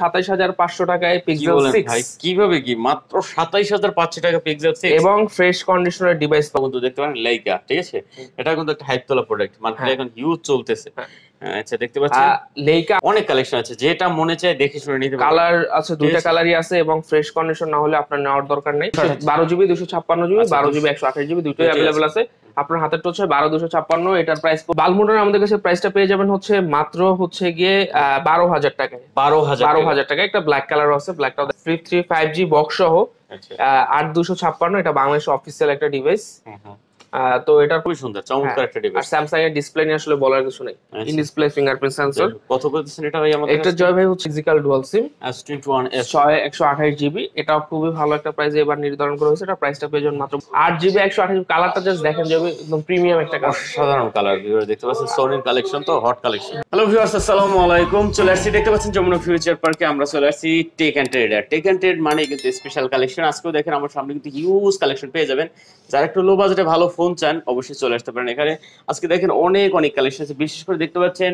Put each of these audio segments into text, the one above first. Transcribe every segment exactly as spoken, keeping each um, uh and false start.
সাতাইশ হাজার পাঁচশো টাকায় পিক্সেল সিক্স। কিভাবে কি মাত্র সাতাইশ হাজার পাঁচশো টাকা পিক্সেল সিক্স এবং ফ্রেশ কন্ডিশনের ডিভাইস পাবেন তো দেখতে পারেন লাইকা, ঠিক আছে। এটা কিন্তু একটা হাইপ তোলা প্রোডাক্ট, মার্কেটে এখন হিউজ চলতেছে। আচ্ছা দেখতে পাচ্ছেন লাইকা অনেক কালেকশন আছে, যেটা মনে চাই দেখে শুনে নিতে পারবেন। কালার আছে দুটো কালারই আছে এবং ফ্রেশ কন্ডিশন না হলে আপনার নেওয়ার দরকার নাই। বারো জিবি দুশো ছাপ্পান্ন জিবি বারো জিবি একশো আঠাশ জিবি দুটোই অ্যাভেলেবল আছে। আপনার হাতের টোচ হয় বারো দুশো ছাপ্পান্ন, এটার প্রাইস বালমুনিয়া আমাদের কাছে প্রাইসটা পেয়ে যাবেন হচ্ছে মাত্র হচ্ছে গিয়ে বারো হাজার টাকায়। বারো হাজার বারো হাজার টাকা একটা ব্ল্যাক কালার আছে, ব্ল্যাকটা flip three five G box সহ আট দুশো ছাপ্পান্ন। এটা বাংলাদেশ অফিসিয়াল একটা ডিভাইস, তো এটা খুবই সুন্দর চমৎকার একটা ডিভাইস। আর স্যামসাং এর ডিসপ্লে নিয়ে আসলে বলার কিছু নেই, ইন ডিসপ্লে ফিঙ্গারপ্রিন্ট সেন্সর। কত করতেছেন এটা ভাই আমাদের? এটা জয় ভাই হচ্ছে physical dual SIM S twenty one S একশো আঠাশ জিবি, এটা খুবই ভালো একটা প্রাইসে এবার নির্ধারণ করা হয়েছে। এটা প্রাইসটা পেয়ে যাবেন মাত্র আট জিবি একশো আঠাশ জিবি। কালারটা জাস্ট দেখেন জয়, একদম প্রিমিয়াম একটা কালার, সাধারণ কালার ভিউয়ার দেখতে পাচ্ছেন। সোনির কালেকশন তো হট কালেকশন। হ্যালো ভিউয়ার্স আসসালামু আলাইকুম, চলে আসছি দেখতে পাচ্ছেন যমুনা ফিউচার পার্কে। আমরা চলে আসছি tech and trade. Tech and trade মানে কিন্তু স্পেশাল কালেকশন। আজকেও দেখেন আমার সামনে কিন্তু হিউজ কালেকশন পেয়ে যাবেন। যারা একটু লো বাজেটে ভালো ফোন চান অবশ্যই চলে আসতে পারেন এখানে। আজকে দেখেন অনেক অনেক কালেকশন আছে, বিশেষ করে দেখতে পাচ্ছেন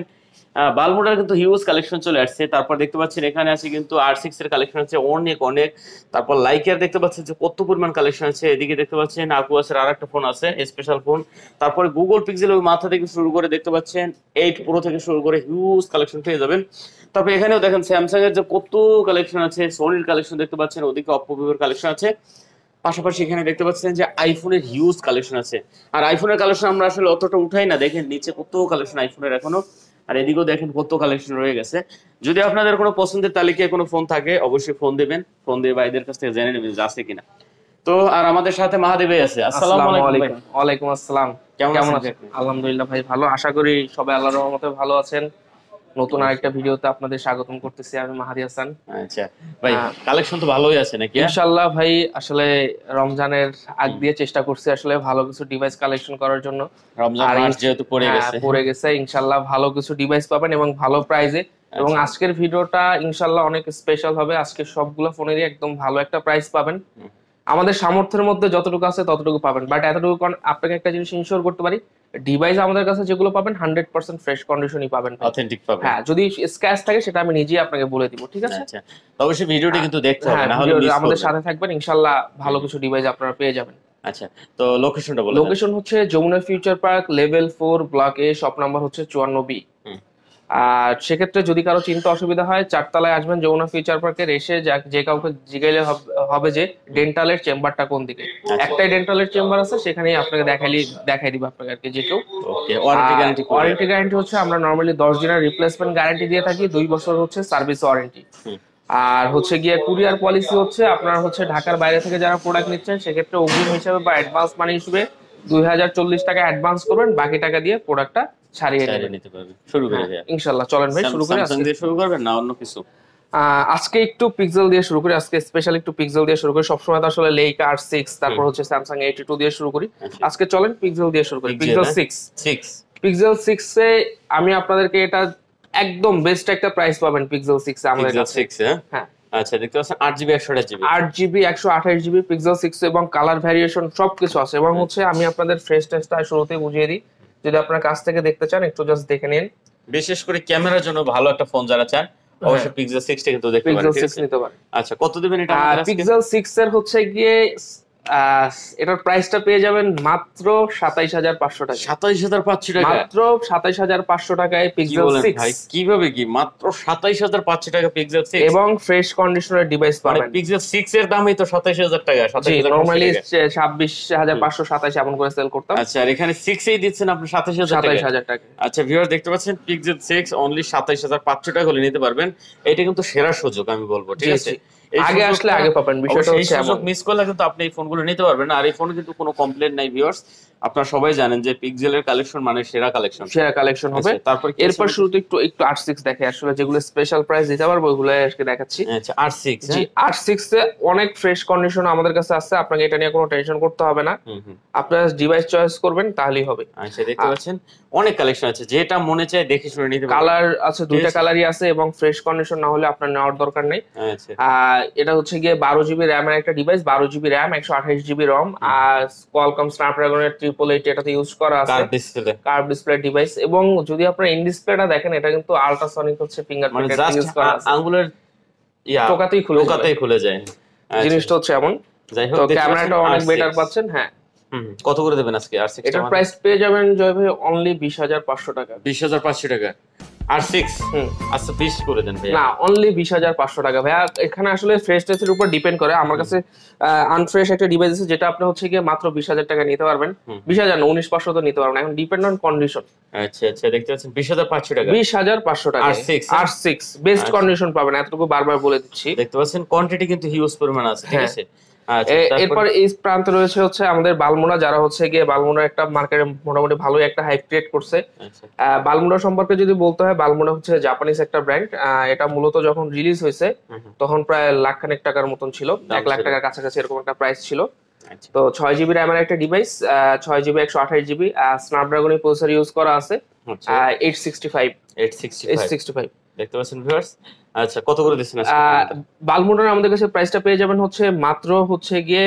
বালমুনিয়ার কিন্তু হিউজ কালেকশন চলে আসছে। তারপর দেখতে পাচ্ছেন এখানে আছে কিন্তু আর সিক্স এর কালেকশন আছে অনেক অনেক। তারপর লাইকার দেখতে পাচ্ছেন যে কত পরিমাণ কালেকশন আছে। এদিকে দেখতে পাচ্ছেন আকুয়াসের আর একটা ফোন আছে স্পেশাল ফোন। তারপরে গুগল পিক্সেল ওই মাথা থেকে শুরু করে দেখতে পাচ্ছেন এইট প্রো থেকে শুরু করে হিউজ কালেকশন পেয়ে যাবেন। তারপরে এখানেও দেখেন স্যামসাং এর যে কত কালেকশন আছে, সোনির কালেকশন দেখতে পাচ্ছেন, ওদিকে অপো ভিভোর কালেকশন আছে। পাশাপাশি এখানে দেখতে পাচ্ছেন যে আইফোনের হিউজ কালেকশন আছে। আর আইফোনের কালেকশন আমরা আসলে অতটা উঠাই না, দেখেন নিচে কত কালেকশন আইফোনের এখনো। আর এদিকেও দেখেন কত কালেকশন রয়ে গেছে। যদি আপনাদের কোনো পছন্দের তালিকায় কোনো ফোন থাকে অবশ্যই ফোন দেবেন, ফোন দিয়ে ভাইদের কাছ থেকে জেনে নেবেন যে আছে কিনা। তো আর আমাদের সাথে মাহাদেব ভাই আছে। আসসালামু আলাইকুম। ওয়ালাইকুম আসসালাম। কেমন আছেন? আলহামদুলিল্লাহ ভাই ভালো, আশা করি সবাই আল্লাহর রহমতে ভালো আছেন। নতুন আরেকটা ভিডিওতে আপনাদের স্বাগতম করতেছি আমি মাহাদি হাসান। আচ্ছা ভাই কালেকশন তো ভালোই আছে নাকি? ইনশাআল্লাহ ভাই আসলে রমজানের আগ দিয়ে চেষ্টা করছি আসলে ভালো কিছু ডিভাইস কালেকশন করার জন্য। রমজান মাস যেহেতু পড়ে গেছে পড়ে গেছে ইনশাআল্লাহ ভালো কিছু ডিভাইস পাবেন এবং ভালো প্রাইসে। এবং আজকের ভিডিওটা ইনশাআল্লাহ অনেক স্পেশাল হবে। আজকে সবগুলো ফোনেরই একদম ভালো একটা প্রাইস পাবেন, আমাদের সামর্থ্যের মধ্যে যতটুকু আছে ততটুকু পাবেন। বাট এতটুকু আপনাকে একটা জিনিস ইনশিওর করতে পারি, ডিভাইস আমাদের কাছে যেগুলো পাবেন হান্ড্রেড পার্সেন্ট ফ্রেশ কন্ডিশনই পাবেন, অথেন্টিক পাবেন। হ্যাঁ যদি স্ক্র্যাচ থাকে সেটা আমি নিজেই আপনাকে বলে দিব, ঠিক আছে? আচ্ছা অবশ্যই ভিডিওটা কিন্তু দেখতে হবে, না হলে আমাদের সাথে থাকবেন ইনশাআল্লাহ ভালো কিছু ডিভাইস আপনারা পেয়ে যাবেন। আচ্ছা তো লোকেশনটা বলুন। লোকেশন হচ্ছে Jamuna future park level four block A, shop number হচ্ছে চুয়ান্ন বি। আর সেক্ষেত্রে যদি কারো চিন্তা অসুবিধা হয় চারতলায় আসবেন যমুনা ফিউচার পার্কের, এসে যে কাউকে জিগাইলে হবে যে ডেন্টালের চেম্বারটা কোন দিকে। একটাই ডেন্টালের চেম্বার আছে, সেখানেই আপনাকে দেখাইলি দেখাই দিব আপনাকে আর কি যে কেউ। ওয়ারেন্টি গ্যারান্টি, ওয়ারেন্টি গ্যারান্টি হচ্ছে আমরা নর্মালি দশ দিনের রিপ্লেসমেন্ট গ্যারান্টি দিয়ে থাকি, দুই বছর হচ্ছে সার্ভিস ওয়ারেন্টি। আর হচ্ছে গিয়ে কুরিয়ার পলিসি হচ্ছে আপনার হচ্ছে ঢাকার বাইরে থেকে যারা প্রোডাক্ট নিচ্ছেন সেক্ষেত্রে অগ্রিম হিসাবে বা অ্যাডভান্স মানি হিসেবে দুই হাজার চল্লিশ টাকা অ্যাডভান্স করবেন, বাকি টাকা দিয়ে প্রোডাক্টটা আজকে একটু পিক্সেল দিয়ে শুরু করি। আজকে স্পেশাল একটু পিক্সেল দিয়ে শুরু করি, সবসময় তো আসলে Leica আর সিক্স তারপর হচ্ছে Samsung এইট টু দিয়ে শুরু করি। আজকে চলেন পিক্সেল দিয়ে শুরু করি, পিক্সেল সিক্স। পিক্সেল সিক্স এ আমি আপনাদেরকে এটা একদম বেস্ট একটা প্রাইস পাবেন পিক্সেল সিক্স আমাদের কাছে। হ্যাঁ আচ্ছা দেখতে পাচ্ছেন আট জিবি একশো আঠাশ জিবি আট জিবি একশো আঠাশ জিবি পিক্সেল সিক্স এবং কালার ভেরিয়েশন সবকিছু আছে। এবং হচ্ছে আমি আপনাদের ফ্রেশ টেস্টটা শুরুতেই বুঝিয়ে দিই, যদি আপনারা কাছ থেকে দেখতে চান একটু জাস্ট দেখে নিন। বিশেষ করে ক্যামেরার জন্য ভালো একটা ফোন যারা চান অবশ্যই পিক্সেল সিক্স কিন্তু দেখতে পারেন, পিক্সেল সিক্স নিতে পারেন। আচ্ছা কত দিবেন এটা? পিক্সেল সিক্স এর হচ্ছে গিয়ে এটার প্রাইসটা পেয়ে যাবেন মাত্র সাতাইশ হাজার পাঁচশো টাকা। সাতাইশ হাজার পাঁচশো টাকা, মাত্র সাতাইশ হাজার পাঁচশো টাকায় পিক্সেল সিক্স। ভাই কিভাবে কি মাত্র সাতাইশ হাজার পাঁচশো টাকা পিক্সেল সিক্স এবং ফ্রেশ কন্ডিশনের ডিভাইস পাবেন। পিক্সেল সিক্স এর দামই তো সাতাইশ হাজার টাকা, সাতাইশ হাজার নরমালি ছাব্বিশ হাজার পাঁচশো সাতাইশ এমন করে সেল করতাম। আচ্ছা আর এখানে সিক্স এই দিচ্ছেন আপনি সাতাইশ হাজার টাকা। আচ্ছা ভিউয়ার দেখতে পাচ্ছেন পিক্সেল সিক্স অনলি সাতাইশ হাজার পাঁচশো টাকা হলে নিতে পারবেন। এটা কিন্তু সেরা সুযোগ আমি বলবো, ঠিক আছে? আগে আসলে আগে পাবেন, বিষয়টা হচ্ছে এমন মিস করলে কিন্তু আপনি এই ফোনগুলো নিতে পারবেন না। আর এই ফোনে কিন্তু কোনো কমপ্লেইন নাই ভিউয়ার্স, আপনারা সবাই জানেন যে পিক্সেলের কালেকশন মানে সেরা কালেকশন, সেরা কালেকশন হবে। তারপর এরপর শুরুতে একটু একটু আট সিক্স দেখে আসলে যেগুলো স্পেশাল প্রাইস দিতে পারবো ওগুলাই আজকে দেখাচ্ছি। আচ্ছা আট সিক্স, জি আট সিক্স এ অনেক ফ্রেশ কন্ডিশন আমাদের কাছে আছে, আপনাকে এটা নিয়ে কোনো টেনশন করতে হবে না। আপনারা ডিভাইস চয়েস করবেন তাহলেই হবে। আচ্ছা দেখতে পাচ্ছেন অনেক কালেকশন আছে, যেটা মনে চাই দেখে শুনে নিতে পারবেন। কালার আছে দুটো কালারই আছে এবং ফ্রেশ কন্ডিশন না হলে আপনার নেওয়ার দরকার নেই। আচ্ছা এটা হচ্ছে গিয়ে বারো জিবি র্যাম এর একটা ডিভাইস, বারো জিবি র্যাম একশো আঠাশ জিবি রম আর কোয়ালকম স্ন্যাপড্রাগন এর ট্রিপল এইট এটাতে ইউজ করা আছে। Curve display, curve display device. এবং যদি আপনারা ইন ডিসপ্লেটা দেখেন এটা কিন্তু আল্ট্রাসনিক হচ্ছে ফিঙ্গারপ্রিন্ট ইউজ করা আছে, আঙ্গুলের ইয়া টোকাতেই খুলে টোকাতেই খুলে যায় জিনিসটা হচ্ছে এমন যাই হোক ক্যামেরাটা অনেক বেটার পাচ্ছেন হ্যাঁ কত করে দেবেন আজকে আর সিক্স এর প্রাইস পেয়ে যাবেন জয় ভাই অনলি বিশ হাজার পাঁচশো টাকা বিশ হাজার পাঁচশো টাকা আর সিক্স হুম আচ্ছা বিশ করে দেন ভাই না অনলি বিশ হাজার পাঁচশো টাকা ভাই এখানে আসলে ফ্রেশ টেস্টের উপর ডিপেন্ড করে আমার কাছে আনফ্রেশ একটা ডিভাইস আছে যেটা আপনি হচ্ছে কি মাত্র বিশ হাজার টাকা নিতে পারবেন বিশ হাজার না উনিশ হাজার পাঁচশো তো নিতে পারবেন এখন ডিপেন্ড অন কন্ডিশন আচ্ছা আচ্ছা দেখতে পাচ্ছেন বিশ হাজার পাঁচশো টাকা বিশ হাজার পাঁচশো টাকা আর সিক্স আর সিক্স বেস্ট কন্ডিশন পাবেন এতটুকু বারবার বলে দিচ্ছি দেখতে পাচ্ছেন কোয়ান্টিটি কিন্তু হিউজ পরিমাণ আছে ঠিক আছে এরপর এই প্রান্ত রয়েছে হচ্ছে আমাদের বালমুনা যারা হচ্ছে গিয়ে বালমুনা একটা মার্কেটে মোটামুটি ভালো একটা হাইপ ক্রিয়েট করছে বালমুনা সম্পর্কে যদি বলতে হয় বালমুনা হচ্ছে জাপানিজ একটা ব্র্যান্ড এটা মূলত যখন রিলিজ হয়েছে তখন প্রায় লাখ খানেক টাকার মতন ছিল এক লাখ টাকার কাছাকাছি এরকম একটা প্রাইস ছিল তো ছয় জিবি র্যামের একটা ডিভাইস ছয় জিবি একশো আঠাশ জিবি স্ন্যাপড্রাগনের প্রসেসর ইউজ করা আছে এইট সিক্সটি ফাইভ দেখতে পাচ্ছেন ভিউয়ার্স আচ্ছা কত করে দিচ্ছেন বালমুনার আমাদের কাছে প্রাইসটা পেয়ে যাবেন হচ্ছে মাত্র হচ্ছে গিয়ে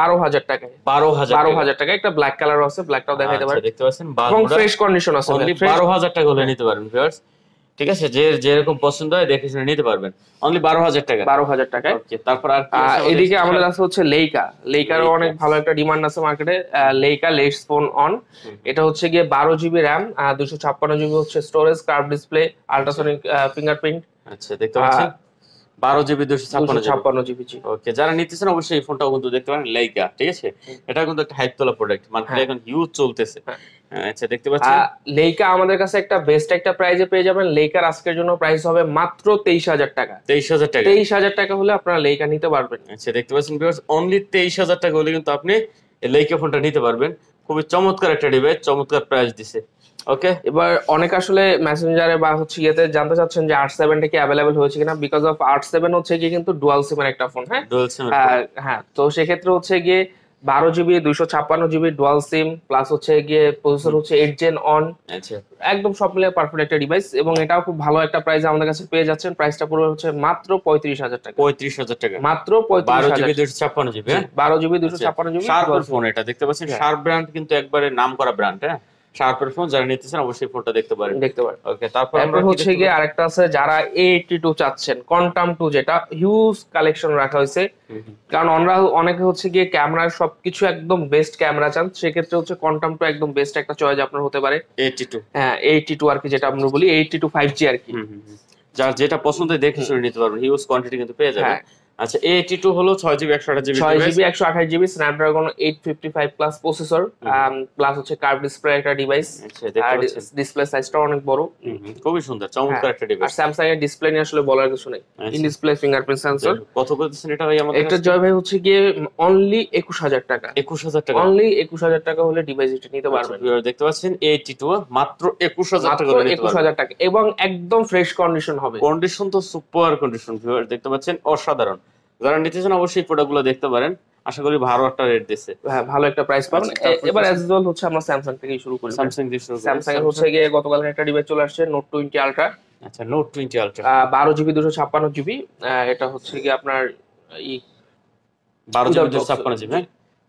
বারো হাজার টাকায় বারো হাজার টাকা একটা ব্ল্যাক কালার আছে ব্ল্যাকটাও দেখাইতে পারেন দেখতে পাচ্ছেন বালমুনা ফ্রেশ কন্ডিশন আছে অনলি বারো হাজার টাকা হলে নিতে পারবেন ভিউয়ার্স ঠিক আছে যে যেরকম পছন্দ হয় দেখে শুনে নিতে পারবেন অনলি বারো হাজার টাকা বারো হাজার টাকায় ওকে তারপর আর এদিকে আমাদের আছে হচ্ছে লেইকা লেইকারও অনেক ভালো একটা ডিমান্ড আছে মার্কেটে লেইকা লেটস ফোন অন এটা হচ্ছে গিয়ে বারো জিবি RAM দুইশো ছাপ্পান্ন জিবি হচ্ছে storage curve display ultrasonic fingerprint আচ্ছা দেখতে পাচ্ছেন বারো জিবি দুইশো ছাপ্পান্ন জিবি ওকে যারা নিতে চান অবশ্যই এই ফোনটাও কিন্তু দেখতে পারেন লেইকা ঠিক আছে এটা কিন্তু একটা হাইপ তোলা প্রোডাক্ট মার্কেটে এখন হিউজ চলতেছে আচ্ছা দেখতে পাচ্ছেন লেইকা আমাদের কাছে একটা বেস্ট একটা প্রাইজে পেয়ে যাবেন লেইকার আজকের জন্য প্রাইস হবে মাত্র তেইশ হাজার টাকা তেইশ হাজার টাকা তেইশ হাজার টাকা হলে আপনারা লেইকা নিতে পারবেন আচ্ছা দেখতে পাচ্ছেন ভিউয়ার্স অনলি তেইশ হাজার টাকা হলে কিন্তু আপনি এই লেইকা ফোনটা নিতে পারবেন খুবই চমৎকার একটা ডিভাইস চমৎকার প্রাইস দিছে ওকে এবার অনেক আসলে মেসেঞ্জারে বা হচ্ছে ইয়েতে জানতে চাচ্ছেন যে আট সেভেন টা কি अवेलेबल হয়েছে কিনা বিকজ অফ আট সেভেন হচ্ছে কি কিন্তু ডুয়াল সিম এর একটা ফোন হ্যাঁ ডুয়াল সিম হ্যাঁ তো সেই ক্ষেত্রে হচ্ছে গিয়ে বারো জিবি দুইশো ছাপ্পান্ন জিবি ডুয়াল সিম প্লাস হচ্ছে গিয়ে প্রসেসর হচ্ছে এইট জেন অন আচ্ছা একদম সব মিলে পারফেক্ট একটা ডিভাইস এবং এটাও খুব ভালো একটা প্রাইস আমাদের কাছে পেয়ে যাচ্ছেন প্রাইসটা পুরো হচ্ছে মাত্র পঁয়ত্রিশ হাজার টাকা পঁয়ত্রিশ হাজার টাকা মাত্র পঁয়ত্রিশ হাজার বারো জিবি দুইশো ছাপ্পান্ন জিবি হ্যাঁ বারো জিবি দুইশো ছাপ্পান্ন জিবি শার্পের ফোন এটা দেখতে পাচ্ছেন শার্প ব্র্যান্ড কিন্তু একবারে নামকরা ব্র্যান্ড হ্যাঁ শার্পের ফোন যারা নিতে চান অবশ্যই ফোনটা দেখতে পারেন দেখতে পারেন ওকে তারপর আমরা হচ্ছে কি আরেকটা আছে যারা এ আটাশি চাচ্ছেন কোয়ান্টাম টু যেটা হিউজ কালেকশন রাখা হয়েছে কারণ আমরা অনেকে হচ্ছে কি ক্যামেরা সবকিছু একদম বেস্ট ক্যামেরা চান সেই ক্ষেত্রে হচ্ছে কোয়ান্টাম টু একদম বেস্ট একটা চয়েস আপনার হতে পারে এ আটাশি হ্যাঁ এ আটাশি আর কি যেটা আমরা বলি এ আটাশি ফাইভ জি আর কি যার যেটা পছন্দ দেখে শুনে নিতে পারবেন হিউজ কোয়ান্টিটি কিন্তু পেয়ে যাবেন আচ্ছা এ আটাশি হলো ছয় জিবি একশো আঠাশ জিবি ছয় জিবি একশো আঠাশ GB Snapdragon eight fifty five plus processor plus হচ্ছে কার্ভ ডিসপ্লে একটা ডিভাইস আচ্ছা দেখতে পাচ্ছেন ডিসপ্লে সাইজটা অনেক বড় খুব সুন্দর চমৎকার একটা ডিভাইস আর Samsung এর ডিসপ্লে নিয়ে আসলে বলার কিছু নাই ইন ডিসপ্লে ফিঙ্গারপ্রিন্ট সেন্সর কত করতেছেন এটা ভাই আমাদের এটা জয় ভাই হচ্ছে গিয়ে অনলি একুশ হাজার টাকা একুশ হাজার টাকা অনলি একুশ হাজার টাকা হলে ডিভাইসটা নিতে পারবেন দেখতে পাচ্ছেন এ আটাশি মাত্র একুশ হাজার টাকা হলে নিতে পারবেন একুশ হাজার টাকা এবং একদম ফ্রেশ কন্ডিশন হবে কন্ডিশন তো সুপার কন্ডিশন ভিউয়ার দেখতে পাচ্ছেন অসাধারণ যারা নিতে চান অবশ্যই প্রোডাক্টগুলো দেখতে পারেন আশা করি ভালো একটা রেট দিছে হ্যাঁ ভালো একটা প্রাইস পাবেন এবার অ্যাজ ইউজুয়াল হচ্ছে আমরা স্যামসাং থেকে শুরু করি স্যামসাং দিয়ে শুরু করি স্যামসাং এর হচ্ছে গিয়ে গতকাল একটা ডিভাইস চলে আসছে নোট টোয়েন্টি আলট্রা আচ্ছা নোট টোয়েন্টি আলট্রা বারো জিবি দুইশো ছাপ্পান্ন জিবি এটা হচ্ছে কি আপনার এই বারো জিবি দুইশো ছাপ্পান্ন জিবি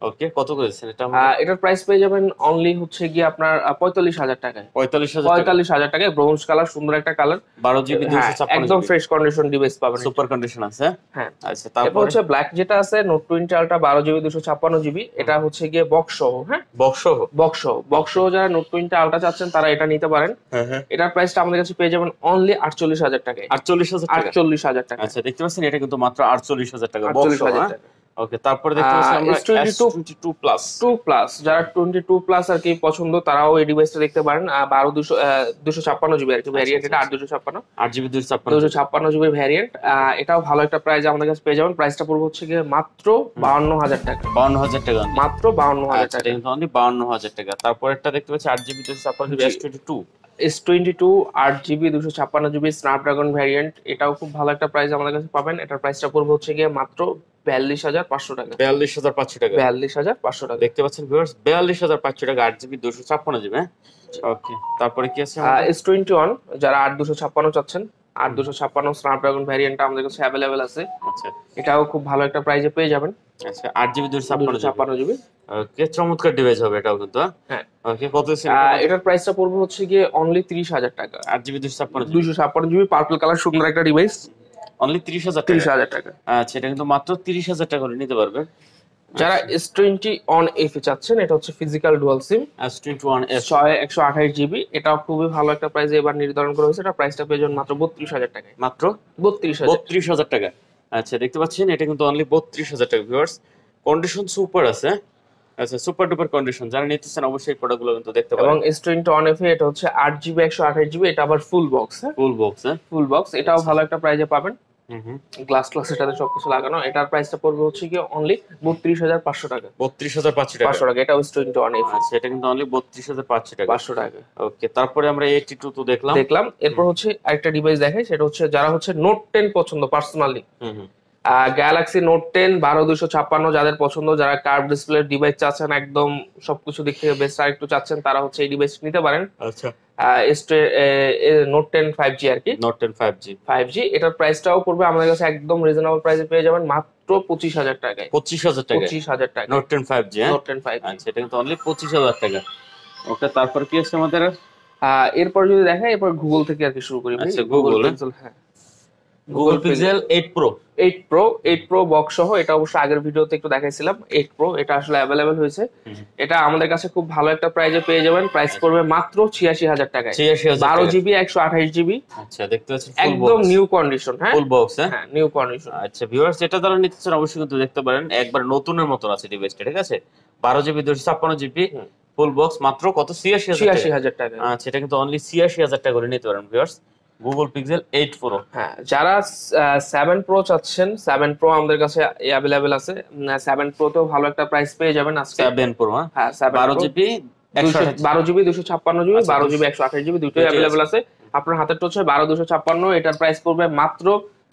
ওকে কত করে দিচ্ছেন এটা এটার প্রাইস পেয়ে যাবেন অনলি হচ্ছে গিয়ে আপনার পঁয়তাল্লিশ হাজার টাকায় পঁয়তাল্লিশ হাজার টাকায় ব্রোঞ্জ কালার সুন্দর একটা কালার বারো জিবি দুইশো ছাপ্পান্ন জিবি একদম ফ্রেশ কন্ডিশন ডিভাইস পাবেন সুপার কন্ডিশন আছে হ্যাঁ আচ্ছা তারপর হচ্ছে ব্ল্যাক যেটা আছে নোট টোয়েন্টি আলট্রা বারো জিবি দুইশো ছাপ্পান্ন জিবি এটা হচ্ছে গিয়ে বক্স সহ হ্যাঁ বক্স সহ বক্স সহ বক্স সহ যারা নোট টোয়েন্টি আলট্রা চাচ্ছেন তারা এটা নিতে পারেন এটার প্রাইসটা আমাদের কাছে পেয়ে যাবেন অনলি আটচল্লিশ হাজার টাকায় আটচল্লিশ হাজার টাকা আচ্ছা দেখতে পাচ্ছেন এটা কিন্তু মাত্র আটচল্লিশ হাজার টাকা বক্স সহ ওকে তারপরে দেখতে পাচ্ছি আমরা এস টোয়েন্টি টু প্লাস যারা টোয়েন্টি টু প্লাস আর কি পছন্দ তারাও এই ডিভাইসটা দেখতে পারেন বারো জিবি দুইশো ছাপ্পান্ন জিবি আর কি ভ্যারিয়েন্ট এটা আট জিবি দুইশো ছাপ্পান্ন জিবি ভ্যারিয়েন্ট এটাও ভালো একটা প্রাইস আমাদের কাছে পেয়ে যাবেন প্রাইসটা পড়বে হচ্ছে কি মাত্র বাউান্ন হাজার টাকা বাউান্ন হাজার টাকা মাত্র বাউান্ন হাজার টাকা অনলি বাউান্ন হাজার টাকা তারপরেরটা দেখতে পাচ্ছি আট জিবি দুইশো ছাপ্পান্ন GB S twenty two S twenty two আট জিবি দুইশো ছাপ্পান্ন জিবি Snapdragon ভ্যারিয়েন্ট এটাও খুব ভালো একটা প্রাইস আমাদের কাছে পাবেন এটার প্রাইসটা পড়বে হচ্ছে কি মাত্র বিয়াল্লিশ হাজার পাঁচশো টাকা বিয়াল্লিশ হাজার পাঁচশো টাকা বিয়াল্লিশ হাজার পাঁচশো টাকা দেখতে পাচ্ছেন ভিউয়ার্স বিয়াল্লিশ হাজার পাঁচশো টাকা আট জিবি দুইশো ছাপ্পান্ন জিবি ওকে তারপরে কি আছে আমাদের এস টোয়েন্টি ওয়ান যারা আট দুইশো ছাপ্পান্ন চাচ্ছেন আট দুইশো ছাপ্পান্ন Snapdragon ভ্যারিয়েন্ট আমাদের কাছে अवेलेबल আছে আচ্ছা এটাও খুব ভালো একটা প্রাইসে পেয়ে যাবেন আচ্ছা আট জিবি দুইশো ছাপ্পান্ন জিবি ওকে চমৎকার ডিভাইস হবে এটাও কিন্তু হ্যাঁ ওকে কত আছে এটার প্রাইসটা পড়বে হচ্ছে গিয়ে অনলি ত্রিশ হাজার টাকা আট জিবি দুইশো ছাপ্পান্ন জিবি পার্পল কালার সুন্দর একটা ডিভাইস অনলি ত্রিশ হাজার টাকা। আচ্ছা, এটা কিন্তু মাত্র ত্রিশ হাজার টাকা করে নিতে পারবেন যারা এস টোয়েন্টি ওয়ান এফ চাচ্ছেন। এটা হচ্ছে physical dual SIM S twenty one F একশো আঠাশ জিবি। এটা খুবই ভালো একটা প্রাইসে এবার নির্ধারণ করা হয়েছে। এটা প্রাইসটা পেয়ে যাবেন মাত্র বত্রিশ হাজার টাকায়, মাত্র বত্রিশ হাজার টাকা। আচ্ছা, দেখতে পাচ্ছেন এটা কিন্তু অনলি বত্রিশ হাজার টাকা। ভিউয়ার্স, কন্ডিশন সুপার আছে। আচ্ছা, সুপার ডুপার কন্ডিশন, যারা নিতেছেন অবশ্যই প্রোডাক্টগুলো কিন্তু দেখতে পাবেন। এবং এস টোয়েন্টি ওয়ান এফ এটা হচ্ছে আট জিবি একশো আঠাশ জিবি, এটা আবার ফুল বক্স। হ্যাঁ, ফুল বক্স হ্যাঁ ফুল বক্স এটাও ভালো একটা প্রাইসে পাবেন। গ্লাস গ্লাস এটাতে সবকিছু লাগানো। এটার প্রাইসটা পড়বে হচ্ছে কি অনলি বত্রিশ হাজার পাঁচশো টাকা, বত্রিশ হাজার পাঁচশো টাকা। এটা এস টোয়েন্টি ওয়ান এফ আছে, এটা কিন্তু অনলি বত্রিশ হাজার পাঁচশো টাকা, পাঁচশো টাকা। ওকে, তারপরে আমরা এইটটি টু তো দেখলাম দেখলাম এরপর হচ্ছে আরেকটা ডিভাইস দেখাই। সেটা হচ্ছে যারা হচ্ছে নোট টেন পছন্দ পার্সোনালি, গ্যালাক্সি নোট টেন বারো দুইশো ছাপ্পান্ন যাদের পছন্দ, যারা কার্ভ ডিসপ্লে ডিভাইস চাচ্ছেন একদম সবকিছু দিক থেকে বেস্ট আর একটু চাচ্ছেন, তারা হচ্ছে এই ডিভাইস নিতে পারেন। আচ্ছা, নোট টেন ফাইভ জি আর কি, note ten five G five G এটার প্রাইসটাও পড়বে আমাদের কাছে একদম রিজনেবল প্রাইসে পেয়ে যাবেন মাত্র পঁচিশ হাজার টাকায়, পঁচিশ হাজার টাকা পঁচিশ হাজার টাকা note ten five G note ten five G এটা কিন্তু অনলি পঁচিশ হাজার টাকা। ওকে, তারপর কি আছে আমাদের? এরপর যদি দেখা, এরপর গুগল থেকে আর কি শুরু করি। আচ্ছা, গুগল হ্যাঁ Google Pixel eight pro box সহ। এটা অবশ্য আগের ভিডিওতে একটু দেখাইছিলাম এইট প্রো, এটা আসলে अवेलेबल হয়েছে। এটা আমাদের কাছে খুব ভালো একটা প্রাইসে পেয়ে যাবেন। প্রাইস পড়বে মাত্র ছিয়াশি হাজার টাকায়, বারো জিবি একশো আঠাশ জিবি। আচ্ছা, দেখতে পাচ্ছেন একদম নিউ কন্ডিশন, হ্যাঁ ফুল বক্স, হ্যাঁ নিউ কন্ডিশন। আচ্ছা ভিউয়ার্স, এটা যারা নিতে চান অবশ্যই কিন্তু দেখতে পারেন, একবার নতুনের মত আছে ডিভাইসটা। ঠিক আছে, বারো জিবি দুইশো ছাপ্পান্ন জিবি ফুল বক্স, মাত্র কত ছিয়াশি হাজার টাকা। আচ্ছা, এটা কিন্তু অনলি ছিয়াশি হাজার টাকা করে নিতে পারেন viewers, Google Pixel eight pro. হ্যাঁ, যারা সেভেন প্রো চাচ্ছেন, সেভেন প্রো আমাদের কাছে अवेलेबल আছে। সেভেন প্রো তো ভালো একটা প্রাইস পেয়ে যাবেন আজকে। সেভেন প্রো হ্যাঁ, বারো জিবি বারো জিবি দুইশো ছাপ্পান্ন জিবি বারো জিবি একশো আঠাশ জিবি দুটোই अवेलेबल আছে। আপনার হাতের তো হচ্ছে বারো দুইশো ছাপ্পান্ন, এটার প্রাইস পড়বে মাত্র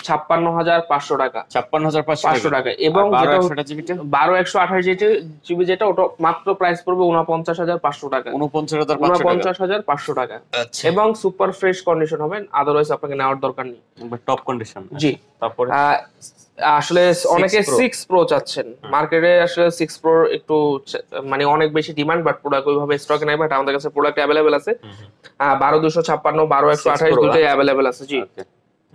ছাপ্পান্ন হাজার পাঁচশো টাকা, ছাপ্পান্ন হাজার পাঁচশো টাকা। এবং যেটা বারো একশো আঠাশ জিবি যেটা, ওটা মাত্র প্রাইস পড়বে ঊনপঞ্চাশ হাজার পাঁচশো টাকা, ঊনপঞ্চাশ হাজার পাঁচশো টাকা। এবং সুপার ফ্রেশ কন্ডিশন হবে, আদারওয়াইজ আপনাকে নেওয়ার দরকার নেই, টপ কন্ডিশন। জি, তারপরে আসলে অনেকে সিক্স প্রো চাচ্ছেন মার্কেটে। আসলে সিক্স প্রো একটু মানে অনেক বেশি ডিমান্ড, বাট প্রোডাক্ট ওইভাবে স্টকে নাই, বাট আমাদের কাছে প্রোডাক্ট अवेलेबल আছে। বারো দুইশো ছাপ্পান্ন বারো একশো আঠাশ দুটোই अवेलेबल আছে। জি,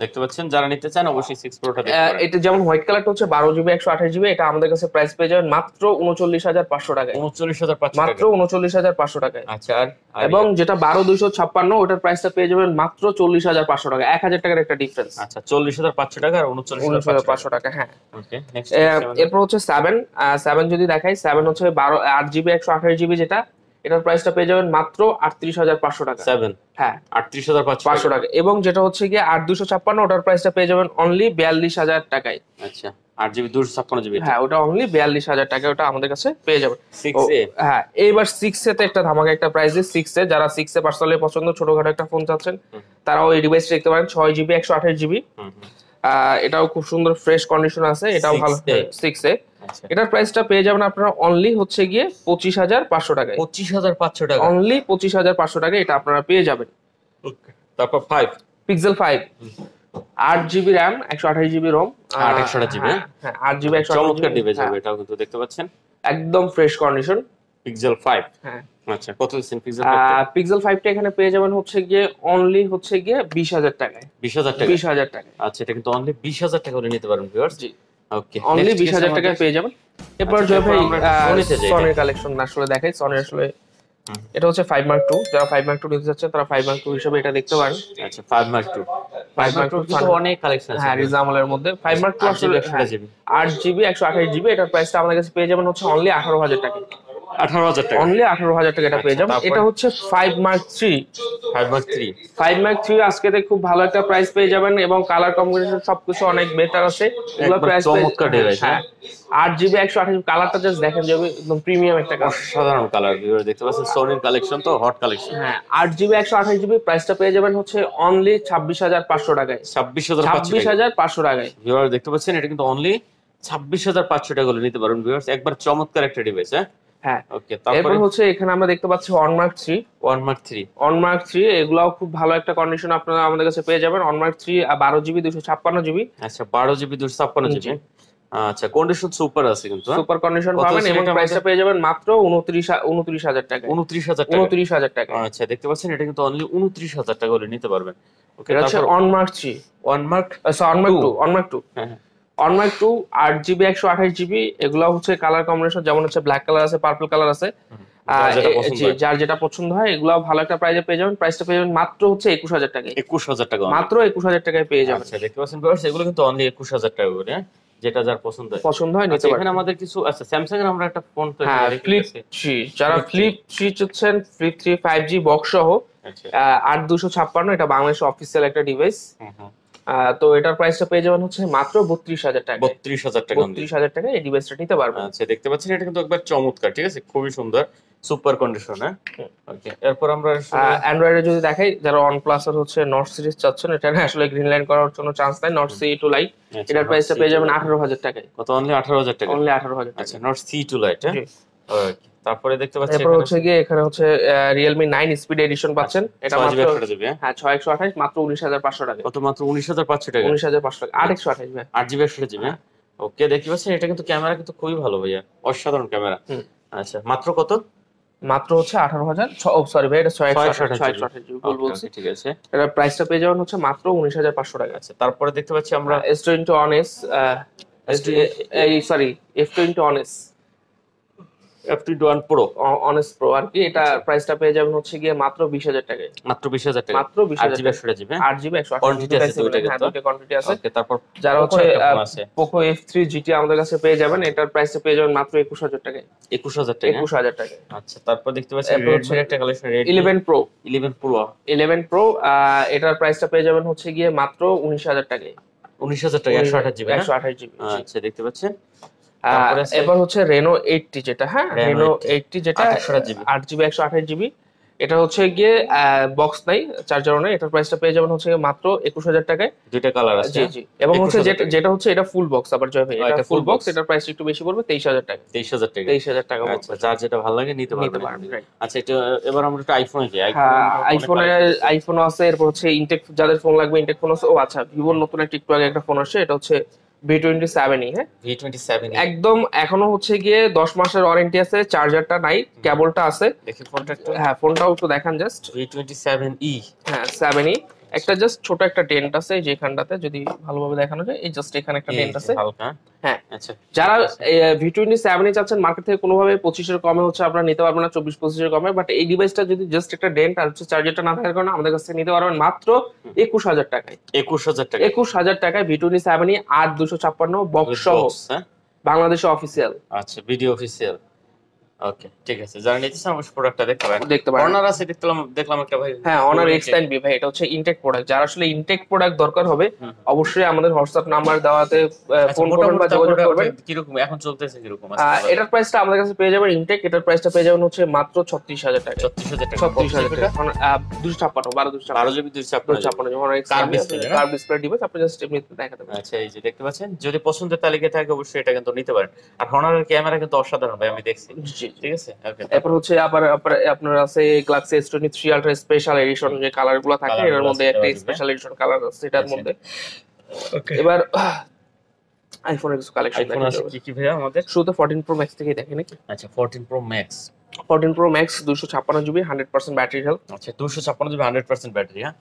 দেখতে পাচ্ছেন যারা নিতে চান অবশ্যই সিক্স প্রোটা দেখতে পারেন। এটা যেমন হোয়াইট কালারটা হচ্ছে বারো জিবি একশো আঠাশ জিবি, এটা আমাদের কাছে প্রাইস পেয়ে যাবেন মাত্র ঊনচল্লিশ হাজার পাঁচশো টাকায়, ঊনচল্লিশ হাজার পাঁচশো মাত্র ঊনচল্লিশ হাজার পাঁচশো টাকায়। আচ্ছা, আর এবং যেটা বারো দুইশো ছাপ্পান্ন ওটার প্রাইসটা পেয়ে যাবেন মাত্র চল্লিশ হাজার পাঁচশো টাকা, এক হাজার টাকার একটা ডিফারেন্স। আচ্ছা, চল্লিশ হাজার পাঁচশো টাকা আর ঊনচল্লিশ হাজার পাঁচশো টাকা। হ্যাঁ, ওকে, নেক্সট। এরপর হচ্ছে সেভেন সেভেন যদি দেখাই, সেভেন হচ্ছে আট জিবি একশো আঠাশ জিবি, যেটা এটার প্রাইসটা পেয়ে যাবেন মাত্র আটত্রিশ হাজার পাঁচশো টাকা। সেভেন হ্যাঁ, আটত্রিশ হাজার পাঁচশো টাকা। এবং যেটা হচ্ছে কি আট দুইশো ছাপ্পান্ন, ওটার প্রাইসটা পেয়ে যাবেন অনলি বিয়াল্লিশ হাজার টাকায়। আচ্ছা, আট জিবি দুইশো ছাপ্পান্ন জিবি হ্যাঁ, ওটা অনলি বিয়াল্লিশ হাজার টাকা, ওটা আমাদের কাছে পেয়ে যাবেন। সিক্স এ হ্যাঁ, এইবার সিক্স এ তে একটা ধামাকা একটা প্রাইসে সিক্স এ, যারা সিক্স এ পার্সোনালি পছন্দ, ছোটখাটো একটা ফোন চাচ্ছেন, তারাও এই ডিভাইসটা দেখতে পারেন। ছয় জিবি একশো আঠাশ জিবি, এটাও খুব সুন্দর ফ্রেশ কন্ডিশন আছে, এটাও ভালো। সিক্স এ এটার প্রাইসটা পেয়ে যাবেন আপনারা অনলি হচ্ছে গিয়ে পঁচিশ হাজার পাঁচশো টাকায়, পঁচিশ হাজার পাঁচশো টাকা অনলি, পঁচিশ হাজার পাঁচশো টাকায় এটা আপনারা পেয়ে যাবেন। ওকে, তারপর ফাইভ পিক্সেল ফাইভ, আট জিবি RAM একশো আঠাশ জিবি ROM, আট জিবি হ্যাঁ আট জিবি একশো আঠাশ জিবি ডিভাইস হবে। এটাও কিন্তু দেখতে পাচ্ছেন একদম ফ্রেশ কন্ডিশন, পিক্সেল ফাইভ। হ্যাঁ, আচ্ছা, কত সিন পিক্সেল ফাইভ? পিক্সেল ফাইভটা এখানে পেয়ে যাবেন হচ্ছে গিয়ে অনলি হচ্ছে গিয়ে বিশ হাজার টাকায়, বিশ হাজার টাকা, বিশ হাজার টাকা। আচ্ছা, এটা কিন্তু অনলি বিশ হাজার টাকা করে নিতে পারবেন ভিউয়ার্স। জি, ওকে, অনলি বিশ হাজার টাকায় পেয়ে যাবেন। এরপর জয় ভাই সনির কালেকশন আসলে দেখাই। সনির আসলে এটা হচ্ছে ফাইভ মার্ক টু, যারা ফাইভ মার্ক টু নিতে যাচ্ছে তারা ফাইভ মার্ক টু হিসেবে এটা দেখতে পারেন। আচ্ছা, five mark two five mark two কিন্তু অনেক কালেকশন আছে। হ্যাঁ, রিজামলের মধ্যে ফাইভ মার্ক টু আসলে আট জিবি একশো আঠাশ জিবি, এটার প্রাইসটা আমাদের কাছে পেয়ে যাবেন হচ্ছে অনলি আঠারো হাজার টাকা, আঠারো হাজার টাকা অনলি, আঠারো হাজার টাকা এটা পেয়ে যাবেন। এটা হচ্ছে five mark three five mark three আজকে তে খুব ভালো একটা প্রাইস পেয়ে যাবেন, এবং কালার কম্বিনেশন সবকিছু অনেক বেটার আছে। এগুলো প্রাইস চমৎকার ডিভাইস। হ্যাঁ, আট জিবি একশো আঠাশ জিবি কালারটা জাস্ট দেখেন, যাবে একদম প্রিমিয়াম একটা কালার, সাধারণ কালার ভিউয়ার দেখতে পাচ্ছেন। সোনির কালেকশন তো হট কালেকশন। হ্যাঁ, আট জিবি একশো আঠাশ জিবি প্রাইসটা পেয়ে যাবেন হচ্ছে অনলি ছাব্বিশ হাজার পাঁচশো টাকায়, ছাব্বিশ হাজার পাঁচশো টাকায় ভিউয়ার দেখতে পাচ্ছেন। এটা কিন্তু অনলি ছাব্বিশ হাজার পাঁচশো টাকা করে নিতে পারবেন ভিউয়ার্স, একবার চমৎকার একটা ডিভাইস। হ্যাঁ হ্যাঁ, ওকে, তারপরে হচ্ছে এখানে আমরা দেখতে পাচ্ছি OneMark থ্রি OneMark থ্রি, এগুলাও খুব ভালো একটা কন্ডিশন আপনারা আমাদের কাছে পেয়ে যাবেন। OneMark থ্রি বারো জিবি দুইশো ছাপ্পান্ন জিবি, আচ্ছা বারো জিবি দুইশো ছাপ্পান্ন জিবি আচ্ছা কন্ডিশন সুপার আছে কিন্তু সুপার কন্ডিশন পাবেন এবং প্রাইসটা পেয়ে যাবেন মাত্র উনত্রিশ উনত্রিশ হাজার টাকা উনত্রিশ হাজার টাকা। আচ্ছা দেখতে পাচ্ছেন এটা কিন্তু অনলি উনত্রিশ হাজার টাকা হলে নিতে পারবেন। ওকে তারপর OneMark three OneMark OneMark two OneMark two হ্যাঁ OneMark টু আট জিবি একশো আঠাশ জিবি এগুলো হচ্ছে কালার কম্বিনেশন যেমন হচ্ছে ব্ল্যাক কালার আছে পার্পল কালার আছে যার যেটা পছন্দ হয় এগুলো ভালো একটা প্রাইসে পেয়ে যাবেন। প্রাইসটা পেয়ে যাবেন মাত্র হচ্ছে একুশ হাজার টাকা একুশ হাজার টাকা মাত্র একুশ হাজার টাকায় পেয়ে যাবেন। আচ্ছা দেখতে পাচ্ছেন ভিউয়ার্স এগুলো কিন্তু অনলি একুশ হাজার টাকা করে যেটা যার পছন্দ হয় পছন্দ হয় নিতে পারেন। এখানে আমাদের কিছু আচ্ছা Samsung এর আমরা একটা ফোন তো ফ্লিপ থ্রি যারা ফ্লিপ থ্রি চাচ্ছেন flip three five G box সহ আট দুই পাঁচ ছয় এটা বাংলাদেশের অফিশিয়াল একটা ডিভাইস তো এটার প্রাইসটা পেয়ে যাবেন হচ্ছে মাত্র বত্রিশ হাজার টাকা বত্রিশ হাজার টাকা বত্রিশ হাজার টাকা এই ডিভাইসটা নিতে পারবেন। আচ্ছা দেখতে পাচ্ছেন এটা কিন্তু একবার চমৎকার ঠিক আছে খুবই সুন্দর সুপার কন্ডিশন। ওকে এরপর আমরা Android এ যদি দেখাই যারা OnePlus এর হচ্ছে Nord সিরিজ চাচ্ছেন এটা না আসলে গ্রিন লাইন করার জন্য চান্স নাই Nord সি টু Lite এটার প্রাইসটা পেয়ে যাবেন আঠারো হাজার টাকায় কত অনলি আঠারো হাজার টাকা অনলি আঠারো হাজার টাকা। আচ্ছা Nord সি টু Lite হ্যাঁ ওকে তারপরে দেখতে পাচ্ছেন এরপর হচ্ছে গিয়ে এখানে হচ্ছে Realme নাইন স্পিড এডিশন পাচ্ছেন এটা মাত্র হ্যাঁ ছয় একশো আঠাশ মাত্র উনিশ হাজার পাঁচশো টাকা কত মাত্র উনিশ হাজার পাঁচশো টাকা উনিশ হাজার পাঁচশো টাকা আট একশো আঠাশ ভাই আট জিবি একশো আঠাশ জিবি ওকে দেখতে পাচ্ছেন এটা কিন্তু ক্যামেরা কিন্তু খুবই ভালো ভাইয়া অসাধারণ ক্যামেরা। আচ্ছা মাত্র কত মাত্র হচ্ছে আঠারো হাজার সরি ভাই এটা ছয় একশো আঠাশ বল বলছি ঠিক আছে এটা প্রাইসটা পেয়ে যাবেন হচ্ছে মাত্র উনিশ হাজার পাঁচশো টাকা। আচ্ছা তারপরে দেখতে পাচ্ছি আমরা এস টোয়েন্টি ওয়ান এস এই sorry F twenty one S F twenty one Pro অনেস Pro আর কি এটা প্রাইসটা পেয়ে যাবেন হচ্ছে গিয়ে মাত্র বিশ হাজার টাকায় মাত্র বিশ হাজার টাকা মাত্র বিশ হাজার আট জিবি আট জিবি একশো আঠাশ কোয়ান্টিটি আছে ওটা কিন্তু কোয়ান্টিটি আছে। ওকে তারপর যারা হচ্ছে Poco এফ থ্রি জিটি আমাদের কাছে পেয়ে যাবেন এটার প্রাইসটা পেয়ে যাবেন মাত্র একুশ হাজার টাকায় একুশ হাজার টাকা একুশ হাজার টাকা। আচ্ছা তারপর দেখতে পাচ্ছেন Redmi একটা collection eleven Pro eleven Pro eleven Pro এটার প্রাইসটা পেয়ে যাবেন হচ্ছে গিয়ে মাত্র উনিশ হাজার টাকায় উনিশ হাজার টাকা একশো আঠাশ জিবি একশো আঠাশ জিবি। আচ্ছা দেখতে পাচ্ছেন এবার হচ্ছে Reno এইট টি যেটা হ্যাঁ Reno এইট টি যেটা আট জিবি একশো আঠাশ জিবি এটা হচ্ছে গিয়ে বক্স নাই চার্জারও নাই এটার প্রাইসটা পেয়ে যাবেন হচ্ছে মাত্র একুশ হাজার টাকায় দুইটা কালার আছে জি জি এবং হচ্ছে যেটা হচ্ছে এটা ফুল বক্স আবার জয় ভাই এটা ফুল বক্স এটার প্রাইস একটু বেশি পড়বে তেইশ হাজার টাকা তেইশ হাজার টাকা তেইশ হাজার টাকা আচ্ছা যার যেটা ভালো লাগে নিতে পারবেন। আচ্ছা এটা এবার আমরা একটা আইফোন আছে আইফোন আইফোন আছে এরপর হচ্ছে ইনটেক যাদের ফোন লাগবে ইনটেক ফোন আছে ও আচ্ছা Vivo নতুন একটা টিকটক একটা ফোন আসছে এটা হচ্ছে ভি টোয়েন্টি সেভেন হ্যাঁ ভি টোয়েন্টি সেভেন একদম এখনো হচ্ছে গিয়ে দশ মাসের ওয়ারেন্টি আছে চার্জারটা নাই কেবলটা আছে দেখি ফোনটা হ্যাঁ ফোনটাও একটু দেখান just V twenty seven E হ্যাঁ সেভেন ই একটা জাস্ট ছোট একটা ডেন্ট আছে যেখানটাতে যদি ভালোভাবে দেখানো যায় এই জাস্ট এখানে একটা ডেন্ট আছে হালকা হ্যাঁ। আচ্ছা যারা ভি টোয়েন্টি সেভেন এ চাচ্ছেন মার্কেট থেকে কোনোভাবে পঁচিশ এর কমে হচ্ছে আপনারা নিতে পারবেন না চব্বিশ পঁচিশ এর কমে বাট এই ডিভাইসটা যদি জাস্ট একটা ডেন্ট আর হচ্ছে চার্জারটা না থাকার কারণে আমাদের কাছ থেকে নিতে পারবেন মাত্র একুশ হাজার টাকায় একুশ হাজার টাকা একুশ হাজার টাকায় ভি টোয়েন্টি সেভেন ই আট দুই পাঁচ ছয় বক্স সহ বাংলাদেশে অফিশিয়াল। আচ্ছা ভিডিও অফিশিয়াল ওকে ঠিক আছে যারা নিতে চান ওই প্রোডাক্টটা দেখতে পারেন দেখতে পারেন Honor আছে দেখলাম দেখলাম একটা ভাই হ্যাঁ Honor এক্স টেন বি ভাই এটা হচ্ছে ইনটেক প্রোডাক্ট যারা আসলে ইনটেক প্রোডাক্ট দরকার হবে অবশ্যই আমাদের WhatsApp নাম্বার দেওয়াতে ফোন করবেন বা যোগাযোগ করবেন। কি রকম এখন চলতেছে কি রকম আছে এটার প্রাইসটা আমাদের কাছে পেয়ে যাবেন ইনটেক এটার প্রাইসটা পেয়ে যাবেন হচ্ছে মাত্র ছত্রিশ হাজার টাকা ছত্রিশ হাজার টাকা ছত্রিশ হাজার টাকা দুই পাঁচ পাঁচ বারো দুই পাঁচ পাঁচ দুই পাঁচ পাঁচ Honor X ten curve display device আপনি জাস্ট এমনিতে দেখাতে পারেন। আচ্ছা এই যে দেখতে পাচ্ছেন যদি পছন্দের তালিকায় থাকে অবশ্যই এটা কিন্তু নিতে পারেন আর Honor এর ক্যামেরা কিন্তু অসাধারণ ভাই আমি দেখছি ঠিক আছে। এরপর হচ্ছে আবার আপনার আছে Galaxy S twenty three ultra special edition যে কালারগুলো থাকে এর মধ্যে একটা স্পেশাল এডিশন কালার আছে এটার মধ্যে ওকে এবার আইফোন এর কিছু কালেকশন আইফোন আছে কি কি ভাই আমাদের শুধু ফোরটিন প্রো ম্যাক্স থেকে দেখেন নাকি আচ্ছা fourteen pro max fourteen pro max দুই পাঁচ ছয় জিবি একশো পার্সেন্ট ব্যাটারি হেলথ আচ্ছা দুই পাঁচ ছয় জিবি একশো পার্সেন্ট ব্যাটারি হ্যাঁ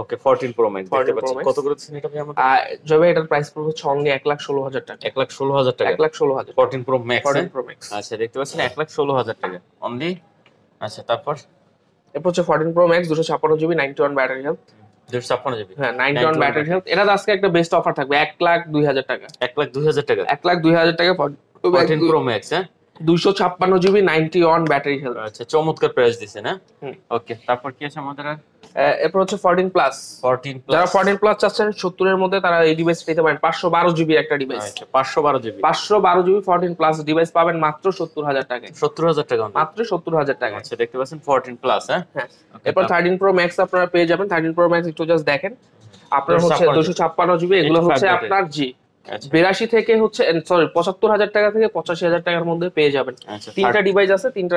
ওকে ফোরটিন প্রো ম্যাক্স দেখতে পাচ্ছেন কত করে দিচ্ছেন এটা ভাই আমাদের জবে এটার প্রাইস পড়বে অনলি এক লাখ ষোলো হাজার টাকা এক লাখ ষোলো হাজার টাকা এক লাখ ষোলো হাজার fourteen pro max fourteen pro max আচ্ছা দেখতে পাচ্ছেন এক লাখ ষোলো হাজার টাকা অনলি। আচ্ছা তারপর এরপর হচ্ছে ফোরটিন প্রো ম্যাক্স দুই পাঁচ ছয় জিবি ইক্কানব্বই ব্যাটারি হেলথ দুই পাঁচ ছয় জিবি হ্যাঁ ইক্কানব্বই ব্যাটারি হেলথ এটা আজকে একটা বেস্ট অফার থাকবে এক লাখ দুই হাজার টাকা এক লাখ দুই হাজার টাকা এক লাখ দুই হাজার টাকা ফোরটিন প্রো ম্যাক্স হ্যাঁ দুই পাঁচ ছয় জিবি ইক্কানব্বই ব্যাটারি হেলথ আচ্ছা চমৎকার প্রাইস দিছেন হ্যাঁ ওকে তারপর কি আছে আমাদের এরপর হচ্ছে ফোরটিন প্লাস ফোরটিন প্লাস যারা ফোরটিন প্লাস চাচ্ছেন সত্তর এর মধ্যে তারা এই ডিভাইস নিতে পারেন পাঁচশো বারো জিবি একটা ডিভাইস আচ্ছা পাঁচশো বারো জিবি পাঁচশো বারো জিবি ফোরটিন প্লাস ডিভাইস পাবেন মাত্র সত্তর হাজার টাকায় সত্তর হাজার টাকা মাত্র সত্তর হাজার টাকা। আচ্ছা দেখতে পাচ্ছেন ফোরটিন প্লাস হ্যাঁ এরপর থার্টিন প্রো ম্যাক্স আপনারা পেয়ে যাবেন থার্টিন প্রো ম্যাক্স একটু জাস্ট দেখেন আপনার হচ্ছে দুই পাঁচ ছয় জিবি এগুলো হচ্ছে আপনার জি বিরাশি থেকে হচ্ছে সরি পঁচাত্তর হাজার টাকা থেকে পঁচাশি হাজার টাকার মধ্যে পেয়ে যাবেন তিনটা ডিভাইস আছে তিনটা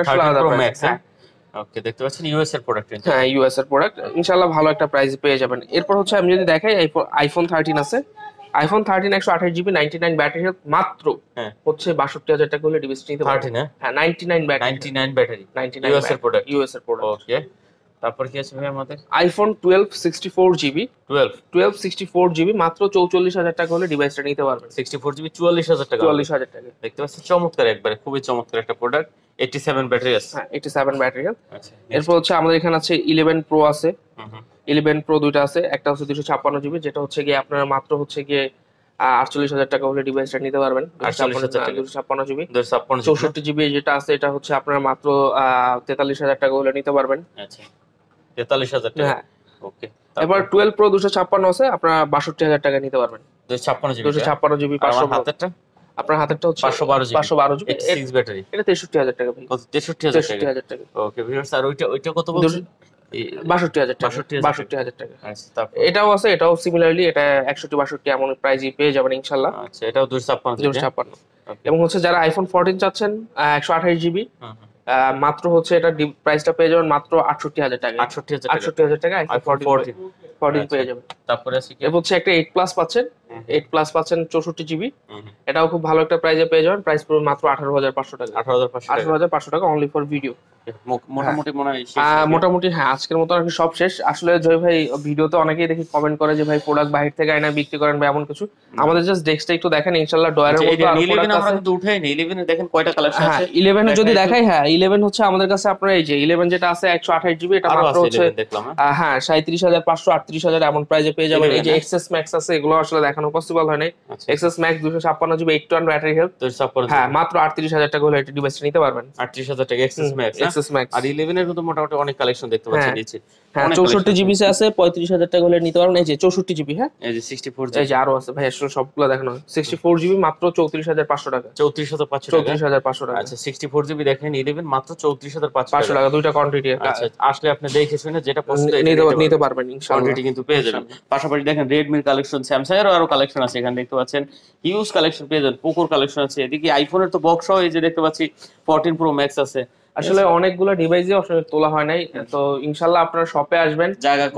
ওকে দেখতে পাচ্ছেন ইউএস এর প্রোডাক্ট হ্যাঁ ইউএস এর প্রোডাক্ট ইনশাআল্লাহ ভালো একটা প্রাইস পেয়ে যাবেন। এরপর হচ্ছে আমি যদি দেখাই আইফোন থার্টিন আছে iPhone thirteen one hundred twenty-eight G B ninety-nine battery health matro হচ্ছে sixty-two thousand টাকা হলে ডিভাইসটি নিতে পারবেন। হ্যাঁ ninety-nine battery ninety-nine battery ninety-nine US এর প্রোডাক্ট ইউএস এর প্রোডাক্ট ওকে। তারপর কি আছে ভাই আমাদের iPhone twelve sixty-four G B twelve twelve sixty-four G B মাত্র forty-four thousand টাকা হলে ডিভাইসটা নিতে পারবেন। sixty-four G B forty-four thousand টাকা forty-four thousand টাকা দেখতে পাচ্ছেন চমৎকার একবারে খুবই চমৎকার একটা প্রোডাক্ট eighty-seven ব্যাটারি আছে। হ্যাঁ eighty-seven ব্যাটারি আছে। এরপর হচ্ছে আমাদের এখানে আছে eleven Pro আছে eleven Pro দুটো আছে একটা হচ্ছে two fifty-six G B যেটা হচ্ছে গিয়ে আপনারা মাত্র হচ্ছে গিয়ে forty-eight thousand টাকা হলে ডিভাইসটা নিতে পারবেন। two fifty-six G B sixty-four G B যেটা আছে এটা হচ্ছে আপনারা মাত্র forty-three thousand টাকা হলে নিতে পারবেন। আচ্ছা forty-three thousand টাকা ওকে। এবার twelve Pro two fifty-six আছে আপনারা sixty-two thousand টাকা নিতে পারবেন। two fifty-six G B two fifty-six G B five hundred আপনার হাতেরটা হচ্ছে five twelve G B eighty-six battery এটা sixty-three thousand টাকা ভাই। কত sixty-three thousand টাকা ওকে ভিউয়ার্স। আর ওইটা ওইটা কত বলছেন sixty-two thousand টাকা sixty-two thousand টাকা। আচ্ছা তারপর এটাও আছে এটাও সিমিলারলি এটা sixty-one sixty এমন প্রাইসই পেয়ে যাবেন ইনশাআল্লাহ। আচ্ছা এটাও two fifty-five two fifty-five এবং হচ্ছে যারা iPhone fourteen চাচ্ছেন one twenty-eight G B মাত্র হচ্ছে এটা প্রাইসটা পেয়ে যাবেন মাত্র sixty-eight thousand টাকা sixty-eight thousand টাকা iPhone fourteen পেয়ে যাবেন। তারপরে আছে কি হচ্ছে একটা eight প্লাস পাচ্ছেন eight প্লাস পাচ্ছেন sixty-four G B এটাও খুব ভালো একটা প্রাইসে পেয়ে যাবেন প্রাইস পুরো মাত্র eighteen thousand five hundred টাকা eighteen thousand five hundred টাকা অনলি ফর ভিডিও। মোটামুটি মনে হয় মোটামুটি হ্যাঁ আজকের মতো আর কি সব শেষ। আসলে জয় ভাই ভিডিওতে অনেকেই দেখি কমেন্ট করে যে ভাই প্রোডাক্ট বাইরে থেকে আয়না বিক্রি করেন ভাই এমন কিছু আমাদের জাস্ট ডেস্কটা একটু দেখেন ইনশাআল্লাহ ডয়ারের মধ্যে আছে eleven আমরা কিন্তু উঠাই না eleven এ দেখেন কয়টা কালেকশন আছে eleven এ যদি দেখাই হ্যাঁ eleven হচ্ছে আমাদের কাছে আপনারা এই যে eleven যেটা আছে one twenty-eight G B এটা মাত্র হচ্ছে হ্যাঁ thirty-seven thousand five hundred thirty-eight thousand এমন প্রাইসে পেয়ে যাবেন। এই যে X S Max আছে এগুলো আসলে দেখানো পসিবল হয় না। X S Max two fifty-six G B eight twenty battery health হ্যাঁ মাত্র thirty-eight thousand টাকা হলে এটা ডিভাইসটা নিতে পারবেন thirty-eight thousand টাকা X S Max আর eleven এর কিন্তু মোটামুটি অনেক কালেকশন দেখতে পাচ্ছেন নিচে হ্যাঁ sixty-four G B আছে thirty-five thousand টাকা হলে নিতে পারবেন। এই যে sixty-four G B হ্যাঁ এই যে sixty-four G B এই যে আরো আছে ভাই আসলে সবগুলো দেখানো sixty-four G B মাত্র thirty-four thousand five hundred টাকা thirty-four thousand five hundred thirty-four thousand five hundred টাকা। আচ্ছা sixty-four G B দেখেন eleven মাত্র thirty-four thousand five hundred টাকা দুইটা কোয়ান্টিটি আছে আসলে আপনি দেখে শুনে যেটা পছন্দ নিতে পারবেন ইনশাআল্লাহ কোয়ান্টিটি কিন্তু পেয়ে যাবেন। পাশাপাশি দেখেন Redmi এর কালেকশন Samsung এর আরো কালেকশন আছে এখানে দেখতে পাচ্ছেন হিউজ কালেকশন পেয়ে যাবেন। Poco কালেকশন আছে এদিকে iPhone এর তো বক্স সহ এই যে দেখতে পাচ্ছি fourteen Pro Max আছে আসলে অনেকগুলো ডিভাইসে আসলে তোলা হয় নাই। তো ইনশাআল্লাহ আপনারা শপে আসবেন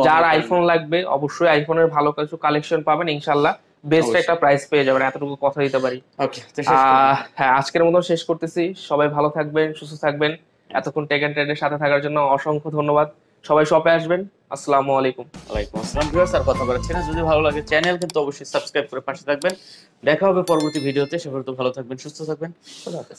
যার আইফোন লাগবে অবশ্যই আইফোনের ভালো কিছু কালেকশন পাবেন ইনশাআল্লাহ বেস্ট একটা প্রাইস পেয়ে যাবেন এতটুকু কথা দিতে পারি। হ্যাঁ আজকের মতো শেষ করতেছি সবাই ভালো থাকবেন সুস্থ থাকবেন এতক্ষণ টেক এন্ড ট্রেন্ডের সাথে থাকার জন্য অসংখ্য ধন্যবাদ সবাই শপে আসবেন আসসালামু আলাইকুম। ওয়ালাইকুম আসসালাম ভিউয়ার্স আর কথা বলার চ্যানেল যদি ভালো লাগে চ্যানেল কিন্তু অবশ্যই সাবস্ক্রাইব করে পাশে থাকবেন দেখা হবে পরবর্তী ভিডিওতে সবাই ভালো থাকবেন সুস্থ থাকবেন।